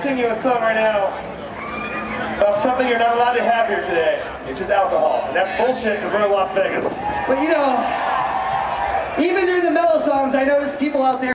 Sing you a song right now about something you're not allowed to have here today. It's just alcohol. And that's bullshit because we're in Las Vegas. But you know, even in the mellow songs, I noticed people out there